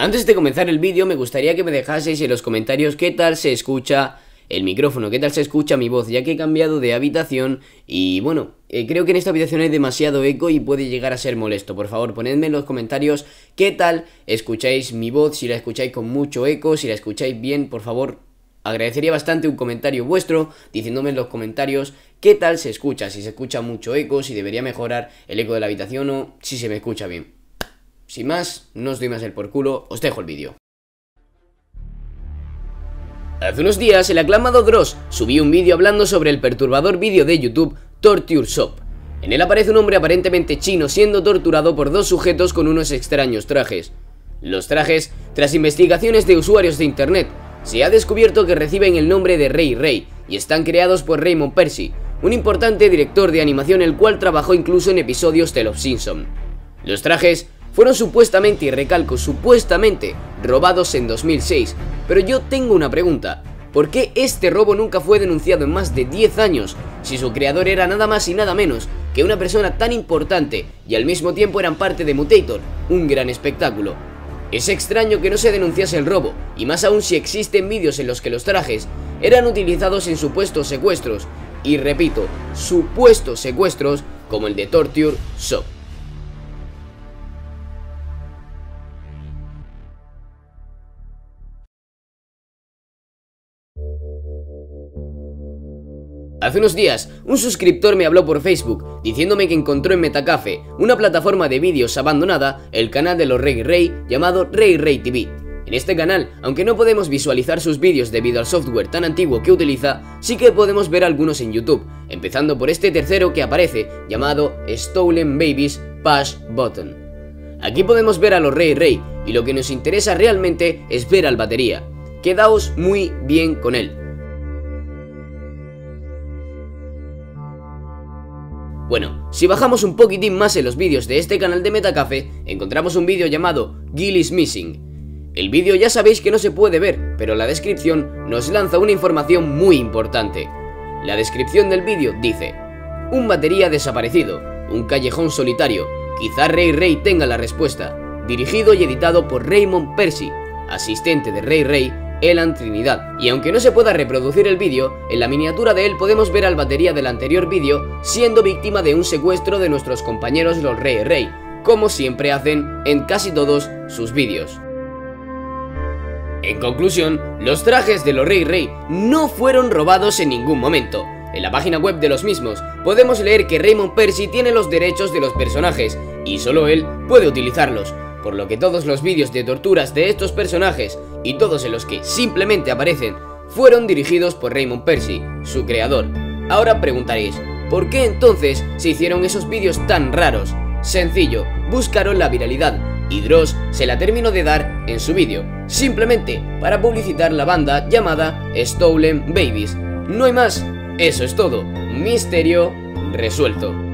Antes de comenzar el vídeo me gustaría que me dejaseis en los comentarios qué tal se escucha el micrófono, qué tal se escucha mi voz, ya que he cambiado de habitación y bueno, creo que en esta habitación hay demasiado eco y puede llegar a ser molesto. Por favor, ponedme en los comentarios qué tal escucháis mi voz, si la escucháis con mucho eco, si la escucháis bien, por favor. Agradecería bastante un comentario vuestro diciéndome en los comentarios qué tal se escucha, si se escucha mucho eco, si debería mejorar el eco de la habitación o si se me escucha bien. Sin más, no os doy más el por culo, os dejo el vídeo. Hace unos días el aclamado Dross subió un vídeo hablando sobre el perturbador vídeo de YouTube Torture Soup. En él aparece un hombre aparentemente chino siendo torturado por dos sujetos con unos extraños trajes. Los trajes, tras investigaciones de usuarios de internet, se ha descubierto que reciben el nombre de Ray Ray y están creados por Raymond Persi, un importante director de animación el cual trabajó incluso en episodios de Los Simpsons. Los trajes fueron supuestamente, y recalco supuestamente, robados en 2006, pero yo tengo una pregunta: ¿por qué este robo nunca fue denunciado en más de 10 años si su creador era nada más y nada menos que una persona tan importante y al mismo tiempo eran parte de Mutator, un gran espectáculo? Es extraño que no se denunciase el robo, y más aún si existen vídeos en los que los trajes eran utilizados en supuestos secuestros, y repito, supuestos secuestros como el de Torture Soup. Hace unos días, un suscriptor me habló por Facebook diciéndome que encontró en Metacafe, una plataforma de vídeos abandonada, el canal de los Ray Ray llamado Ray Ray TV. En este canal, aunque no podemos visualizar sus vídeos debido al software tan antiguo que utiliza, sí que podemos ver algunos en YouTube, empezando por este tercero que aparece, llamado Stolen Babies Push Button. Aquí podemos ver a los Ray Ray, y lo que nos interesa realmente es ver al batería. Quedaos muy bien con él. Bueno, si bajamos un poquitín más en los vídeos de este canal de Metacafe, encontramos un vídeo llamado Gillis Missing. El vídeo ya sabéis que no se puede ver, pero la descripción nos lanza una información muy importante. La descripción del vídeo dice: un batería desaparecido, un callejón solitario, quizá Ray Ray tenga la respuesta. Dirigido y editado por Raymond Persi, asistente de Ray Ray, Elan Trinidad. Y aunque no se pueda reproducir el vídeo, en la miniatura de él podemos ver al batería del anterior vídeo siendo víctima de un secuestro de nuestros compañeros los Ray Ray, como siempre hacen en casi todos sus vídeos. En conclusión, los trajes de los Ray Ray no fueron robados en ningún momento. En la página web de los mismos podemos leer que Raymond Persi tiene los derechos de los personajes y solo él puede utilizarlos, por lo que todos los vídeos de torturas de estos personajes y todos en los que simplemente aparecen fueron dirigidos por Raymond Persi, su creador. Ahora preguntaréis, ¿por qué entonces se hicieron esos vídeos tan raros? Sencillo, buscaron la viralidad y Dross se la terminó de dar en su vídeo, simplemente para publicitar la banda llamada Stolen Babies. No hay más, eso es todo, misterio resuelto.